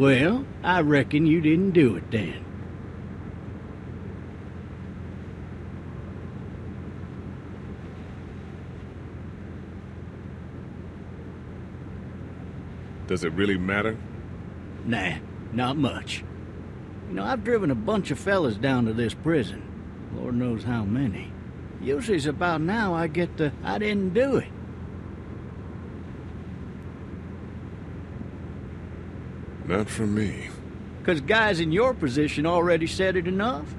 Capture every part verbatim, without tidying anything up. Well, I reckon you didn't do it then. Does it really matter? Nah, not much. You know, I've driven a bunch of fellas down to this prison. Lord knows how many. Usually it's about now I get the, I didn't do it. Not from me. 'Cause guys in your position already said it enough.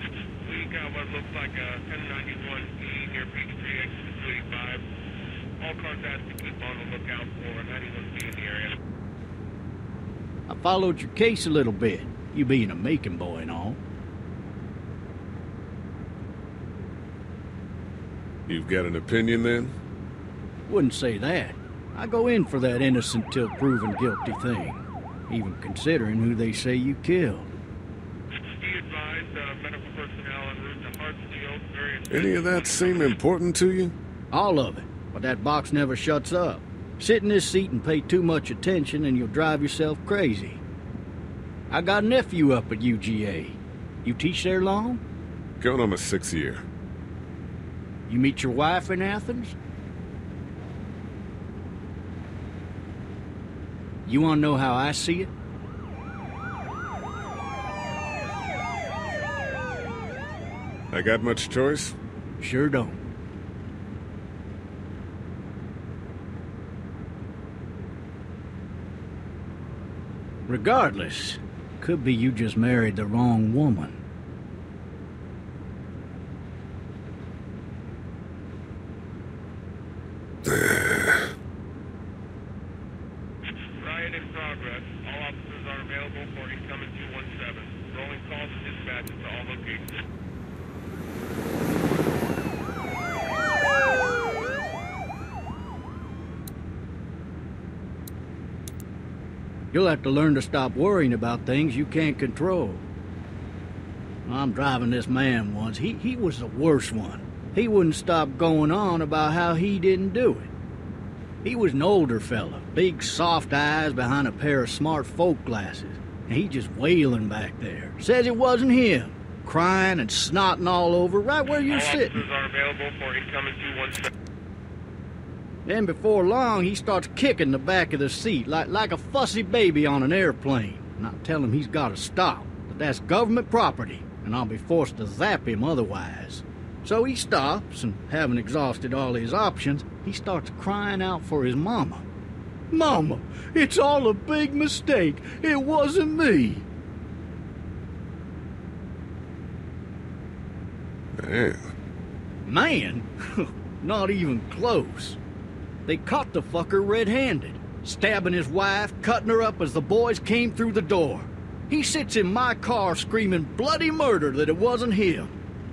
We got what looks like a ten ninety-one E near Beach three, exit thirty-five. All cars asked to keep on the lookout for ninety-one B in the area. I followed your case a little bit, you being a Macon boy and all. You've got an opinion then? Wouldn't say that. I go in for that innocent till proven guilty thing, even considering who they say you killed. Be advised, uh, medical personnel en route to Hartsfield. Any of that seem important to you? All of it, but that box never shuts up. Sit in this seat and pay too much attention and you'll drive yourself crazy. I got a nephew up at U G A. You teach there long? Going on my sixth year. You meet your wife in Athens? You want to know how I see it? I got much choice? Sure don't. Regardless, could be you just married the wrong woman. You'll have to learn to stop worrying about things you can't control. I'm driving this man once. He, he was the worst one. He wouldn't stop going on about how he didn't do it. He was an older fella, big soft eyes behind a pair of smart folk glasses. And he just wailing back there. Says it wasn't him. Crying and snotting all over right where you're sitting. Are available for incoming two one seven. Then before long, he starts kicking the back of the seat like, like a fussy baby on an airplane. And I tell him he's got to stop, but that's government property, and I'll be forced to zap him otherwise. So he stops, and having exhausted all his options, he starts crying out for his mama. Mama, it's all a big mistake. It wasn't me. Man. Man? Not even close. They caught the fucker red-handed, stabbing his wife, cutting her up as the boys came through the door. He sits in my car screaming bloody murder that it wasn't him.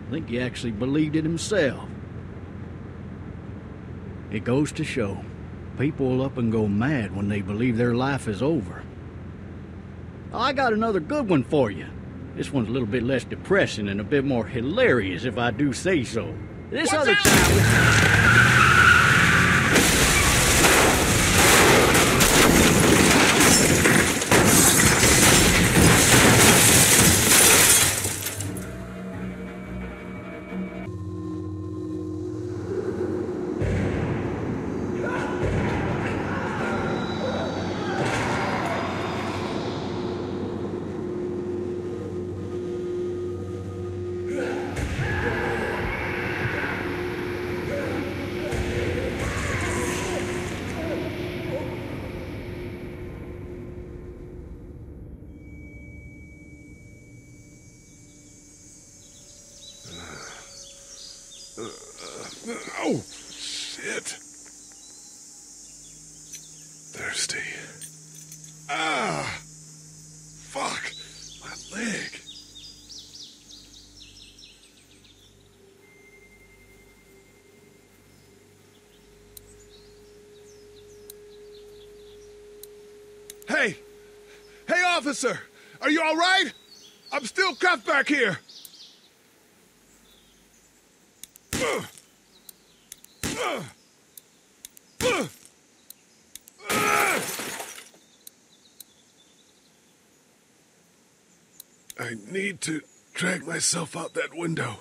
I think he actually believed it himself. It goes to show, people will up and go mad when they believe their life is over. I got another good one for you. This one's a little bit less depressing and a bit more hilarious, if I do say so. This other child... Oh, shit. Thirsty. Ah! Fuck! My leg! Hey! Hey, officer! Are you all right? I'm still cuffed back here! Ugh! Ugh! Ugh! I need to drag myself out that window.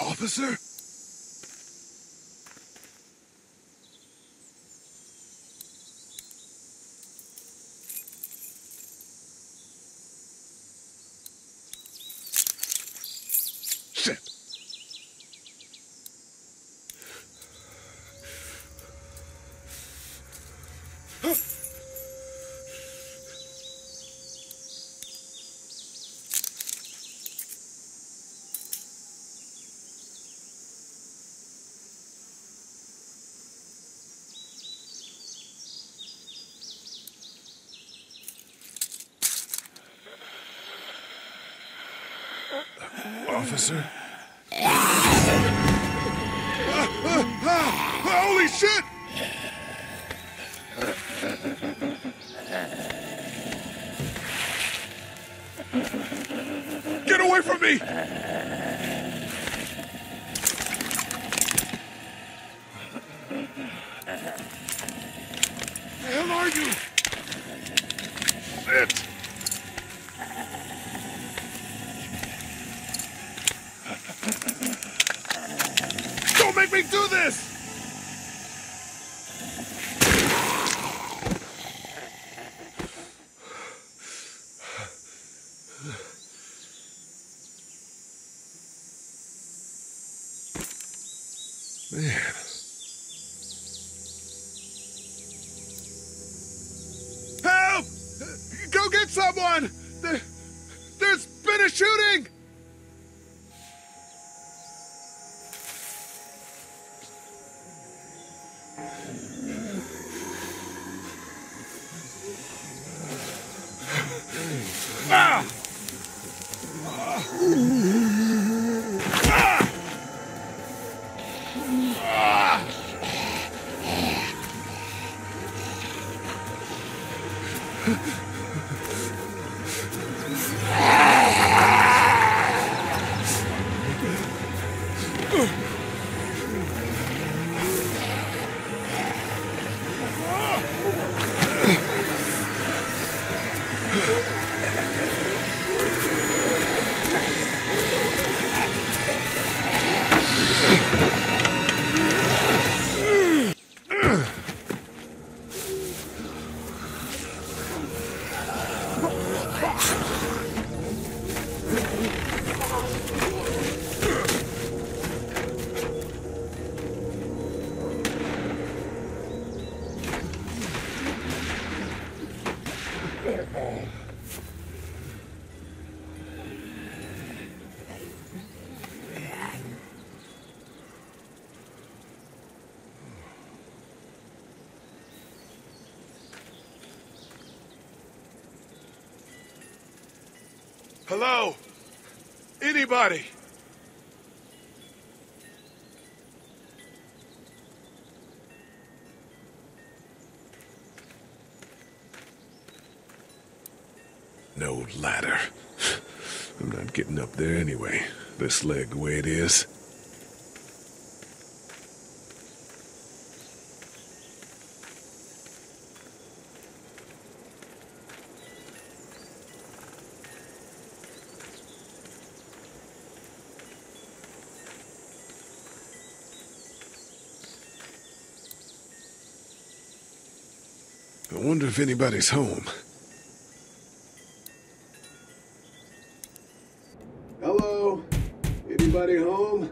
Officer? Shit. Officer? Ah, ah, ah, holy shit! Get away from me! The hell are you? Shit! Don't make me do this! Man. Help! Go get someone! There's been a shooting! Hello? Anybody? No ladder. I'm not getting up there anyway. This leg the way it is. I wonder if anybody's home. Hello? Anybody home?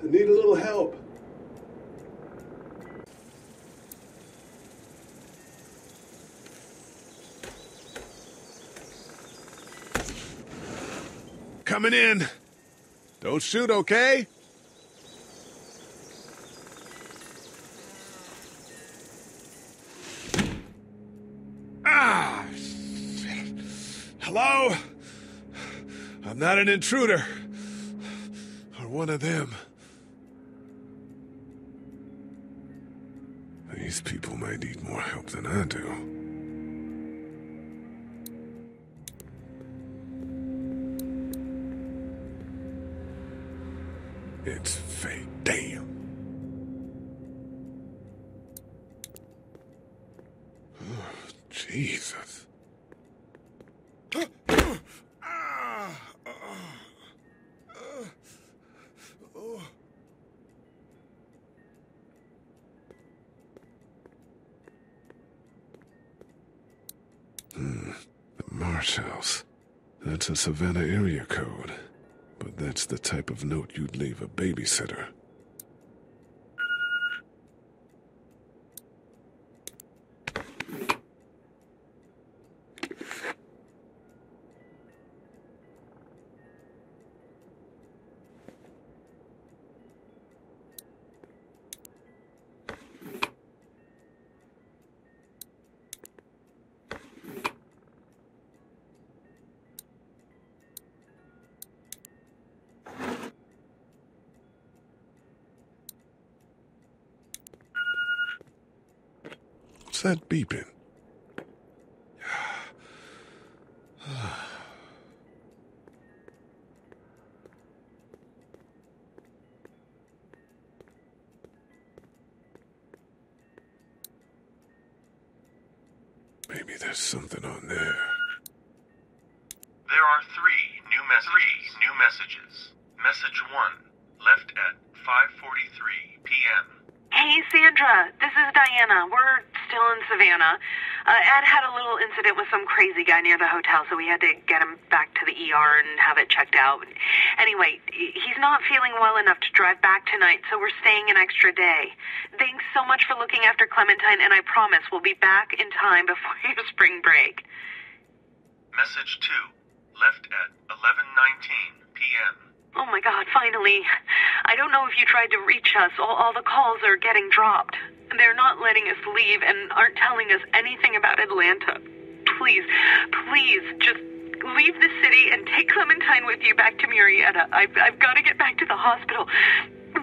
I need a little help. coming in. Don't shoot, okay? Ah! Shit. Hello? I'm not an intruder. Or one of them. These people may need more help than I do. It's fake. Damn. Oh, Jesus. Hmm. The Marsh House. That's a Savannah area code. But that's the type of note you'd leave a babysitter. What's that beeping? Maybe there's something on there. There are three new messages. Three new messages. Message one, left at five forty-three p m Hey, Sandra. This is Diana. We're still in Savannah. Uh, Ed had a little incident with some crazy guy near the hotel, so we had to get him back to the E R and have it checked out. Anyway, he's not feeling well enough to drive back tonight, so we're staying an extra day. Thanks so much for looking after Clementine, and I promise we'll be back in time before your spring break. Message two, left at eleven nineteen p m Oh my God, finally. I don't know if you tried to reach us. All, all the calls are getting dropped. They're not letting us leave and aren't telling us anything about Atlanta. Please, please, just leave the city and take Clementine with you back to Murrieta. I've, I've got to get back to the hospital.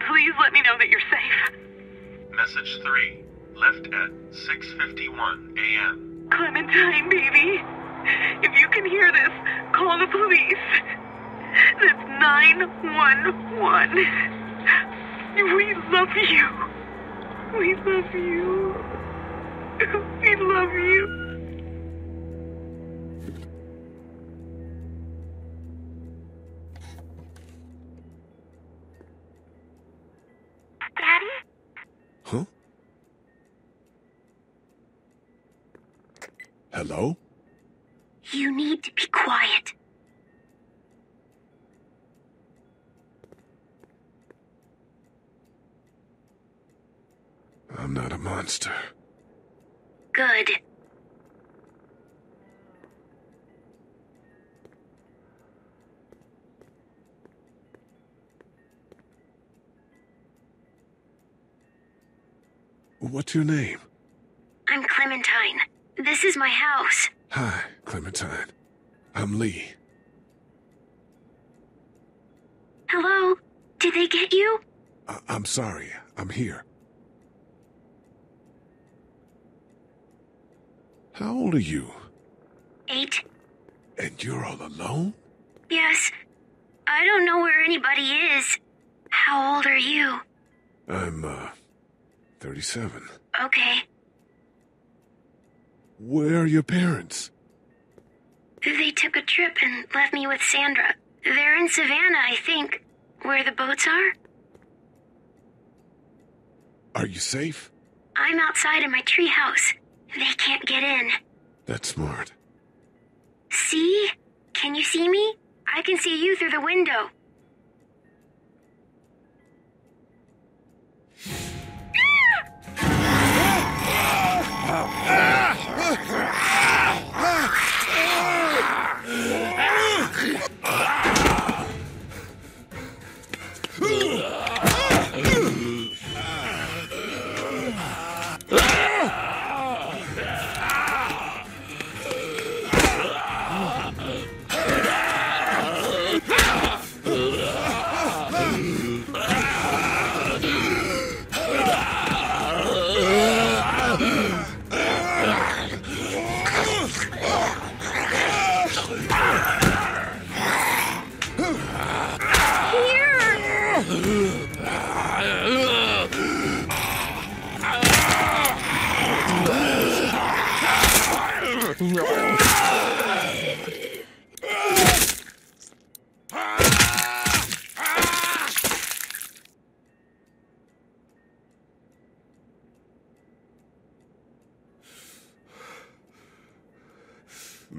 Please let me know that you're safe. Message three, left at six fifty-one a m Clementine, baby. If you can hear this, call the police. That's nine one one. We love you. We love you. We love you. Daddy? Huh? Hello? You need to be quiet. I'm not a monster. Good. What's your name? I'm Clementine. This is my house. Hi, Clementine. I'm Lee. Hello? Did they get you? I- I'm sorry. I'm here. How old are you? Eight. And you're all alone? Yes. I don't know where anybody is. How old are you? I'm, uh, thirty-seven. Okay. Where are your parents? They took a trip and left me with Sandra. They're in Savannah, I think, where the boats are. Are you safe? I'm outside in my treehouse. They can't get in. That's smart. See? Can you see me? I can see you through the window.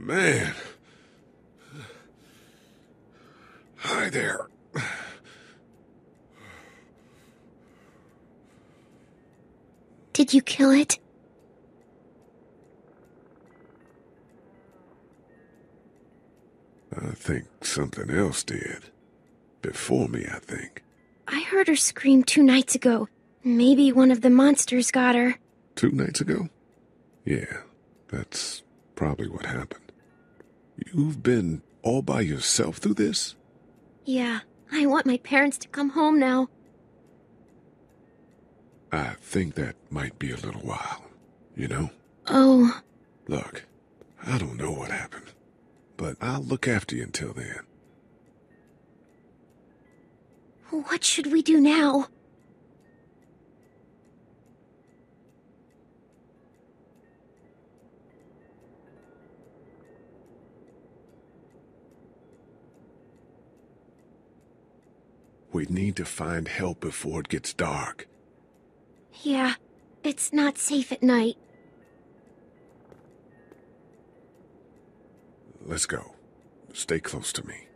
Man. Hi there. Did you kill it? I think something else did. Before me, I think. I heard her scream two nights ago. Maybe one of the monsters got her. Two nights ago? Yeah, that's probably what happened. You've been all by yourself through this? Yeah, I want my parents to come home now. I think that might be a little while, you know? Oh. Look, I don't know what happened, but I'll look after you until then. What should we do now? We need to find help before it gets dark. Yeah, it's not safe at night. Let's go. Stay close to me.